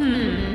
Hmm.